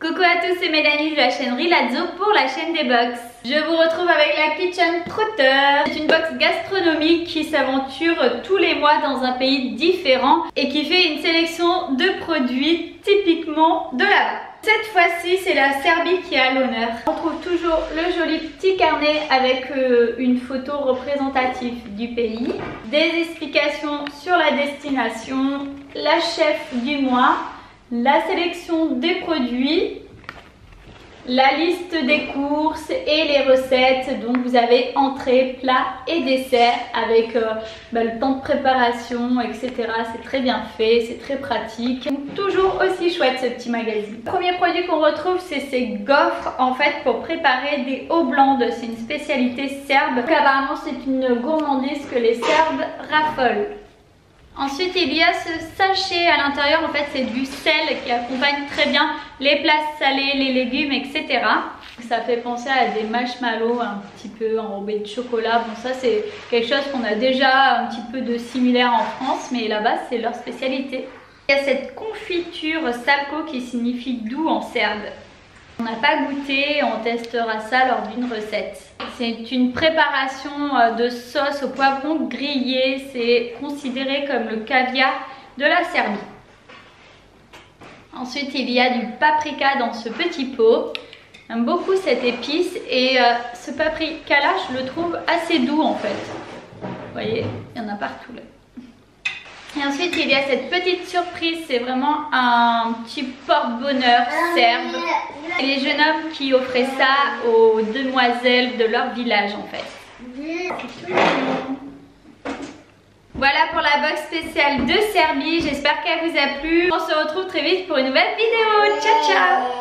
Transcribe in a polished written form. Coucou à tous, c'est Mélanie de la chaîne Rilazzo pour la chaîne des box. Je vous retrouve avec la Kitchen Trotter. C'est une box gastronomique qui s'aventure tous les mois dans un pays différent et qui fait une sélection de produits typiquement de là-bas. Cette fois-ci, c'est la Serbie qui a l'honneur. On trouve toujours le joli petit carnet avec une photo représentative du pays, des explications sur la destination, la chef du mois, la sélection des produits, la liste des courses et les recettes. Donc vous avez entrée, plat et dessert avec le temps de préparation, etc. C'est très bien fait, c'est très pratique. Donc, toujours aussi chouette ce petit magazine. Le premier produit qu'on retrouve, c'est ces gaufres en fait pour préparer des haublands. C'est une spécialité serbe. Donc, apparemment c'est une gourmandise que les Serbes raffolent. Ensuite, il y a ce sachet à l'intérieur, en fait c'est du sel qui accompagne très bien les plats salés, les légumes, etc. Ça fait penser à des marshmallows un petit peu enrobés de chocolat. Bon, ça c'est quelque chose qu'on a déjà un petit peu de similaire en France, mais là-bas c'est leur spécialité. Il y a cette confiture salco qui signifie doux en serbe. On n'a pas goûté, on testera ça lors d'une recette. C'est une préparation de sauce au poivron grillé. C'est considéré comme le caviar de la Serbie. Ensuite, il y a du paprika dans ce petit pot. J'aime beaucoup cette épice et ce paprika-là, je le trouve assez doux en fait. Vous voyez, il y en a partout là. Et ensuite, il y a cette petite surprise, c'est vraiment un petit porte-bonheur serbe. Et les jeunes hommes qui offraient ça aux demoiselles de leur village en fait. Voilà pour la box spéciale de Serbie, j'espère qu'elle vous a plu. On se retrouve très vite pour une nouvelle vidéo, ciao ciao.